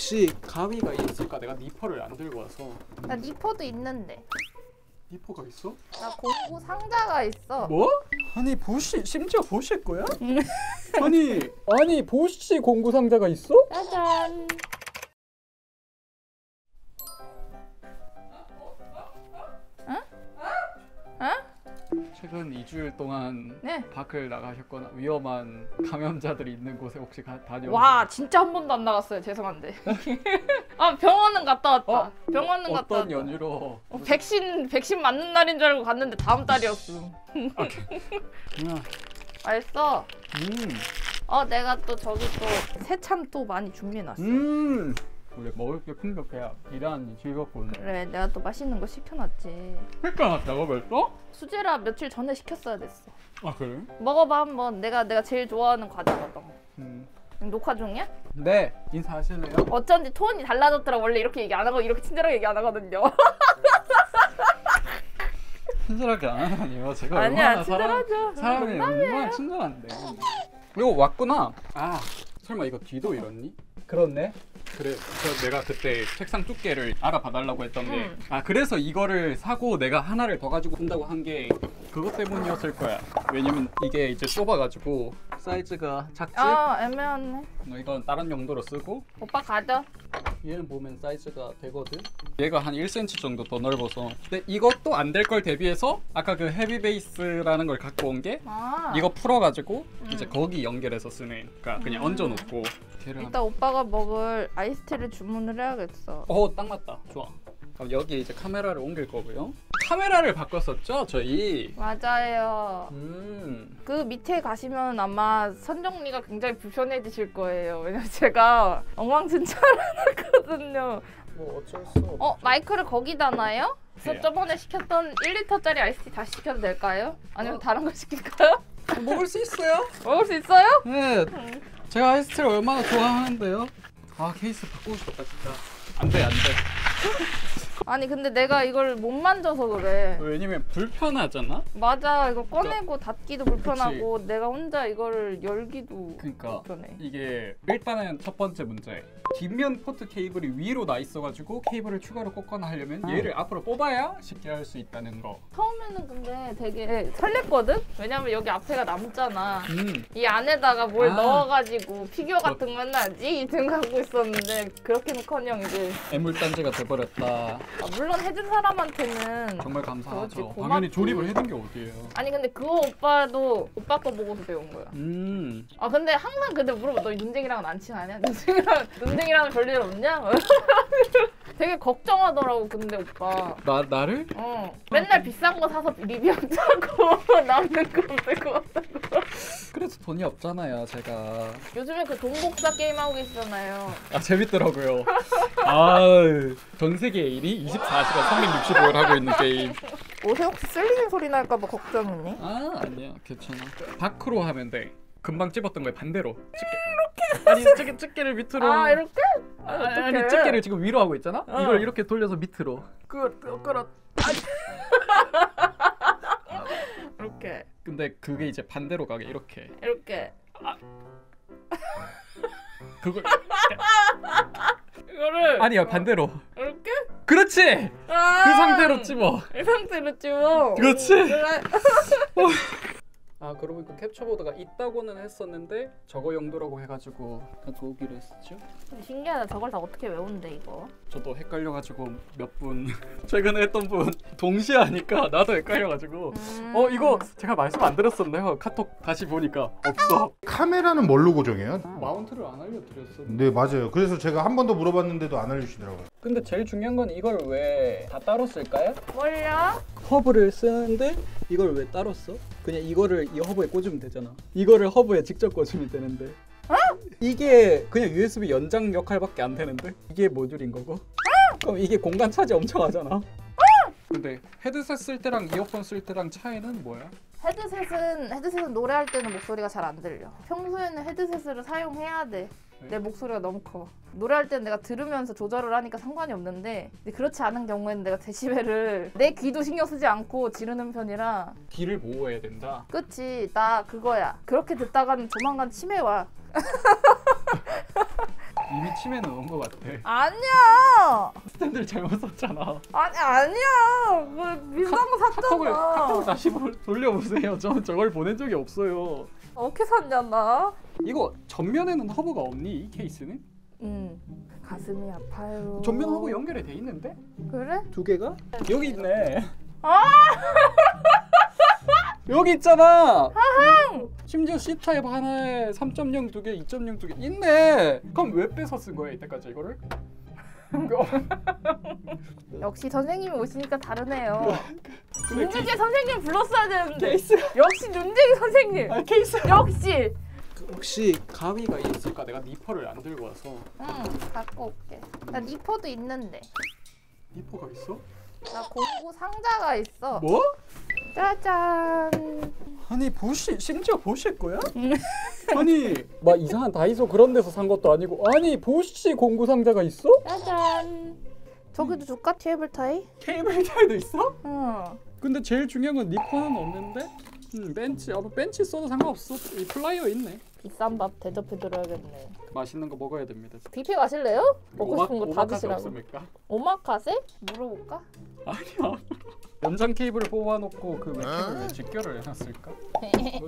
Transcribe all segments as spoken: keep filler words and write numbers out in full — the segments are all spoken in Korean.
혹시 가위가 있을까? 내가 니퍼를 안 들고 와서. 나 니퍼도 있는데. 니퍼가 있어? 나 공구 상자가 있어. 뭐? 아니 보시 심지어 보실 거야? 아니 아니 보시 공구 상자가 있어? 짜잔. 응? 응? 최근 이 주일 동안 네? 밖을 나가셨거나 위험한 감염자들이 있는 곳에 혹시 다녀오셨나요? 와 진짜 한 번도 안 나갔어요. 죄송한데. 아 병원은 갔다 왔다. 어? 병원은 갔다 왔다. 어떤 연유로? 어, 백신 백신 맞는 날인 줄 알고 갔는데 다음 달이었어. 아, 맛있어. 음. 어 내가 또 저기 또 새참 또 많이 준비해놨어. 음. 원래 먹을 게 풍족해야 일하는 게 즐겁거든. 그래 내가 또 맛있는 거 시켜놨지. 시켜놨다고 벌써? 수제라 며칠 전에 시켰어야 됐어. 아 그래? 먹어봐 한번. 내가 내가 제일 좋아하는 과자거든. 음. 녹화 중이야? 네. 인사하실래요? 어쩐지 톤이 달라졌더라. 원래 이렇게 얘기 안 하고 이렇게 친절하게 얘기 안 하거든요. 친절하게 안 하다니요? 제가 아니야, 얼마나 친절하죠. 사람이 얼마나 친절한데. 이거 왔구나. 아 설마 이거 뒤도 잃었니? 그렇네. 그래 그래서 내가 그때 책상 두께를 알아봐 달라고 했던 게 아 음. 그래서 이거를 사고 내가 하나를 더 가지고 온다고 한 게 그것 때문이었을 거야. 왜냐면 이게 이제 좁아가지고 사이즈가 작지? 아 어, 애매하네. 이건 다른 용도로 쓰고. 오빠 가져. 얘는 보면 사이즈가 되거든? 얘가 한 일 센티미터 정도 더 넓어서. 근데 이것도 안 될 걸 대비해서 아까 그 헤비 베이스라는 걸 갖고 온 게 아 이거 풀어가지고 음. 이제 거기 연결해서 쓰는. 그러니까 그냥 음. 얹어놓고. 일단 오빠가 먹을 아이스티를 주문을 해야겠어. 어, 딱 맞다. 좋아. 그럼 여기 이제 카메라를 옮길 거고요. 카메라를 바꿨었죠, 저희? 맞아요. 음. 그 밑에 가시면 아마 선정리가 굉장히 불편해지실 거예요. 왜냐면 제가 엉망진창하거든요. 뭐 어쩔 수 없죠. 어, 마이크를 거기다 놔요? 그래서 네. 저번에 시켰던 일 리터짜리 아이스티 다시 시켜도 될까요? 아니면 어. 다른 거 시킬까요? 먹을 수 있어요? 먹을 수 있어요? 네. 음. 제가 아이스티를 얼마나 좋아하는데요. 아 케이스 바꾸고 싶다 진짜. 안돼 안돼. 아니 근데 내가 이걸 못 만져서 그래. 왜냐면 불편하잖아? 맞아. 이거 꺼내고 그러니까, 닫기도 불편하고 그치. 내가 혼자 이거를 열기도 그러니까, 불편해. 이게 일단은 첫 번째 문제. 뒷면 포트 케이블이 위로 나 있어가지고 케이블을 추가로 꽂거나 하려면 아. 얘를 앞으로 뽑아야 쉽게 할 수 있다는 거. 처음에는 근데 되게 설렜거든? 왜냐면 여기 앞에가 남잖아. 음. 이 안에다가 뭘 아. 넣어가지고 피규어 저... 같은 거 맨날 이등하고 있었는데 그렇게는커녕 이제 애물단지가 돼버렸다. 아, 물론 해준 사람한테는 정말 감사하죠. 당연히 조립을 해준 게 어디예요. 아니 근데 그거 오빠도 오빠 거 보고서 배운 거야. 음. 아 근데 항상 근데 물어봐. 너 눈쟁이랑은 안 친하냐? 눈쟁이랑, 눈쟁이랑은 별일 없냐? 되게 걱정하더라고. 근데 오빠 나, 나를? 어 맨날 비싼 거 사서 리뷰하자고 남는 거 빼고 왔다고. 그래서 돈이 없잖아요 제가. 요즘에 그 돈복사 게임 하고 계시잖아요. 아 재밌더라고요. 아 전 세계의 일이 이십사 시간 삼백육십오 일 하고 있는 게임. 옷에 혹시 쓸리는 소리 날까 봐 걱정이니? 아 아니야 괜찮아. 밖으로 하면 돼. 금방 찝었던 거에 반대로 집게. 아니 찌개, 찌개를 밑으로. 아 이렇게? 아, 아니 찌개를 지금 위로 하고 있잖아? 어. 이걸 이렇게 돌려서 밑으로 끌끌끌. 이렇게. 근데 그게 이제 반대로 가게 이렇게. 이렇게. 아. 그걸. 이거를. 아니야 반대로. 이렇게? 그렇지. 아 그 상태로 찝어. 이 상태로 찝어. 그렇지. 아 그러고 보니까 캡처보드가 있다고는 했었는데 저거 용도라고 해가지고 갖고 오기로 했었죠? 신기하다. 저걸 다 어떻게 외우는데 이거? 저도 헷갈려가지고 몇 분 최근에 했던 분 동시에 하니까 나도 헷갈려가지고 음... 어 이거 제가 말씀 안 드렸었네요. 카톡 다시 보니까 없어. 카메라는 뭘로 고정해요? 아, 마운트를 안 알려드렸어요. 네 맞아요. 그래서 제가 한 번 더 물어봤는데도 안 알려주시더라고요. 근데 제일 중요한 건 이걸 왜 다 따로 쓸까요? 뭘요? 허브를 쓰는데 이걸 왜 따로 써? 그냥 이거를 이 허브에 꽂으면 되잖아. 이거를 허브에 직접 꽂으면 되는데 어? 이게 그냥 유에스비 연장 역할밖에 안 되는데 이게 모듈인 거고 어? 그럼 이게 공간 차지 엄청 하잖아. 어? 근데 헤드셋 쓸 때랑 이어폰 쓸 때랑 차이는 뭐야? 헤드셋은 헤드셋은 노래할 때는 목소리가 잘 안 들려. 평소에는 헤드셋을 사용해야 돼. 내 목소리가 너무 커. 노래할 때는 내가 들으면서 조절을 하니까 상관이 없는데 근데 그렇지 않은 경우에는 내가 데시벨을 내 귀도 신경 쓰지 않고 지르는 편이라. 귀를 보호해야 된다? 그치. 나 그거야. 그렇게 듣다가는 조만간 치매 와. 이미 침에 넣은 거 같아. 아니야. 스탠드를 잘못 썼잖아. 아니 아니야. 뭐 비싼 거 샀잖아. 카톡을, 카톡을 다시 돌려보세요. 저 저걸 보낸 적이 없어요. 어떻게 샀냐 나? 이거 전면에는 허브가 없니? 이 케이스는? 응. 가슴이 아파요. 전면 허브 연결이 돼 있는데? 그래? 두 개가? 여기 있네. 아! 여기 있잖아! 하하! 심지어 C타입 하나에 삼 점 영 두 개, 이 점 영 두 개 있네! 그럼 왜 뺏어 쓴 거야, 이때까지 이거를? 역시 선생님이 오시니까 다르네요. 눈쟁이 케이... 선생님 불렀어야 되는데. 케이스. 역시 눈쟁이 선생님! 아, 케이스! 역시! 혹시 가위가 있을까? 내가 니퍼를 안 들고 와서. 응, 갖고 올게. 나 니퍼도 있는데. 니퍼가 있어? 나 공구 상자가 있어. 뭐? 짜잔. 아니 보시 심지어 보실 거야? 아니 막 이상한 다이소 그런 데서 산 것도 아니고. 아니 보시 공구 상자가 있어? 짜잔. 저기도 줄까? 케이블 타이? 케이블 타이도 있어? 응. 근데 제일 중요한 건 니퍼는 없는데. 음 벤치. 아 벤치 써도 상관없어. 이 플라이어 있네. 비싼 밥 대접해드려야겠네. 맛있는 거 먹어야 됩니다. 뷔페 가실래요? 먹고 오마, 싶은 거 다 드시라고. 없습니까? 오마카세? 물어볼까? 아니야. 연장 케이블을 뽑아놓고 그 케이블 왜 직결을 해놨을까? 어,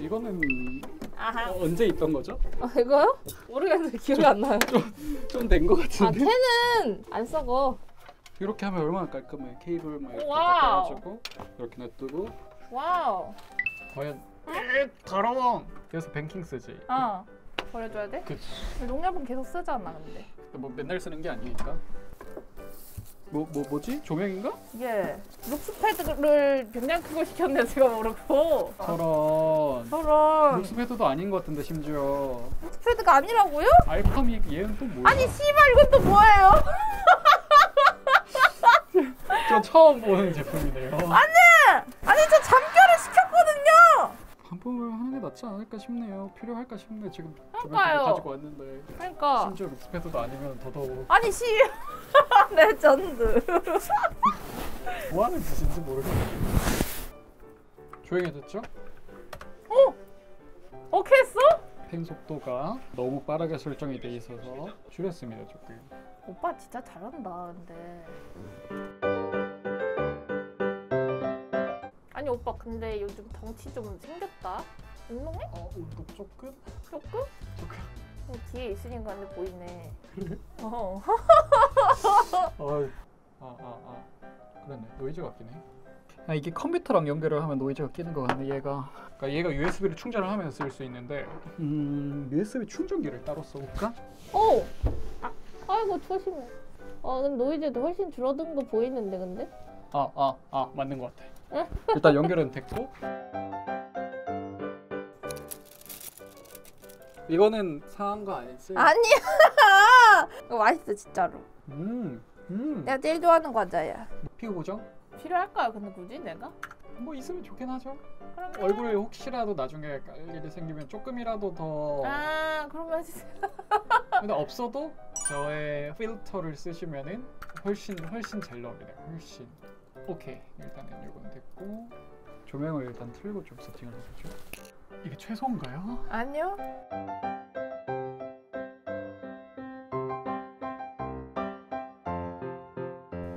이거는 아하. 어, 언제 있던 거죠? 아 이거요? 모르겠는데 기억이 좀, 안 나요. 좀 된 거 같은데? 아 채는 안 썩어. 이렇게 하면 얼마나 깔끔해. 케이블 막 이렇게 닦아가지고 이렇게 놔두고. 와우. 과연 에 더러워. 그래서 뱅킹 쓰지. 어 버려줘야 돼? 그치. 농약은 계속 쓰잖아 근데. 뭐 맨날 쓰는 게 아니니까. 뭐, 뭐 뭐지? 조명인가? 예. 룩스패드를 굉장히 크고 시켰네 제가 모르고. 저런. 저런. 룩스패드도 아닌 것 같은데 심지어. 룩스패드가 아니라고요? 알파미 얘는 또 뭐야? 아니 씨발 이건 또 뭐예요? 저 처음 보는 제품이네요. 아니! 아니 저 잠결을 시켰거든요! 반품을 하는 게 낫지 않을까 싶네요. 필요할까 싶네. 지금 그러니까요. 가지고 왔는데. 그러니까. 심지어 룩스패드도 아니면 더더욱. 아니 씨! 레전드. 뭐하는 짓인지 모르겠네. 조용해졌죠? 어? 오케이 했어? 펜 속도가 너무 빠르게 설정이 돼 있어서 줄였습니다 조금. 오빠 진짜 잘한다 근데. 아니 오빠 근데 요즘 덩치 좀 생겼다. 운동해? 어 운동 조금? 조금? 조금. 뒤에 있으니까 근데 보이네. 그래? 어. 아아아 아, 아. 그러네. 노이즈가 끼네. 아 이게 컴퓨터랑 연결을 하면 노이즈가 끼는 거 같네 얘가. 그러니까 얘가 유에스비를 충전을 하면 쓸 수 있는데. 음 유에스비 충전기를 따로 써볼까? 오. 아 아이고 조심해. 아 근데 노이즈도 훨씬 줄어든 거 보이는데 근데? 아아아 아, 아, 맞는 거 같아. 일단 연결은 됐고. 이거는 사한 거 아니지? 아니야! 이거 맛있어 진짜로. 음, 음. 내가 제일 좋아하는 과자야. 피부 보정? 필요할까요? 근데 굳이 내가? 뭐 있으면 좋긴 하죠. 그러면... 얼굴에 혹시라도 나중에 일이 생기면 조금이라도 더. 아 그러면 해주세요. 근데 없어도 저의 필터를 쓰시면은 훨씬 훨씬 잘 나옵니다. 훨씬. 오케이 일단은 이건 됐고 조명을 일단 틀고 좀 세팅을 해보죠. 이게 최소인가요? 아니요.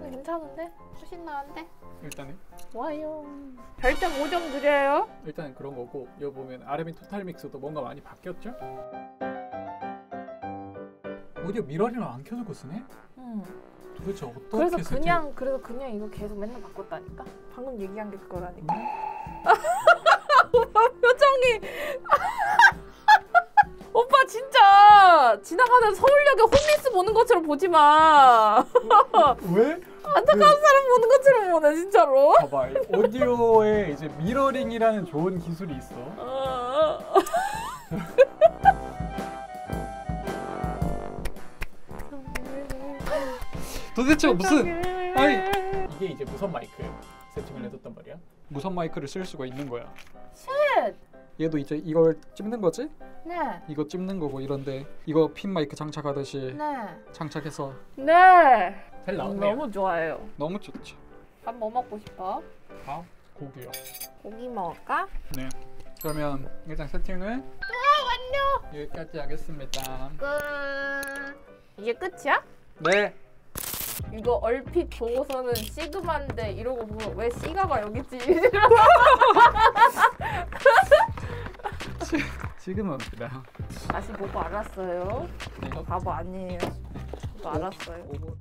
괜찮은데? 훨씬 나은데? 일단은 와요. 별점 오 점 드려요. 일단 그런 거고 여기 보면 아르엠이 토탈 믹스도 뭔가 많이 바뀌었죠? 오히려 미러링을 안 켜주고 쓰네? 응. 도대체 어떻게 그래서 세팅? 그냥 그래서 그냥 이거 계속 맨날 바꿨다니까? 방금 얘기한 게 그거라니까. 오빠 표정이 오빠 진짜 지나가는 서울역에 홈리스 보는 것처럼 보지 마. 왜? 안타까운 왜? 사람 보는 것처럼 보네 진짜로. 봐봐 오디오에 이제 미러링이라는 좋은 기술이 있어. 도대체 무슨 아니 이게 이제 무선 마이크 세팅을 해뒀단 말이야. 무선 마이크를 쓸 수가 있는 거야. 쉣! 얘도 이제 이걸 찝는 거지? 네. 이거 찝는 거고 이런데 이거 핀 마이크 장착하듯이 네. 장착해서 네. 잘 나오네요. 너무 좋아요. 너무 좋죠. 밥 뭐 먹고 싶어? 밥? 고기요. 고기 먹을까? 네. 그러면 일단 세팅을. 와 완료! 여기까지 하겠습니다. 끝. 이게 끝이야? 네. 이거 얼핏 보고서는 시그마인데 이러고 보고 왜 시가가 여기 있지? 시그마 없더라. 다시 보고 알았어요. 이거 바보 아니에요. 알았어요.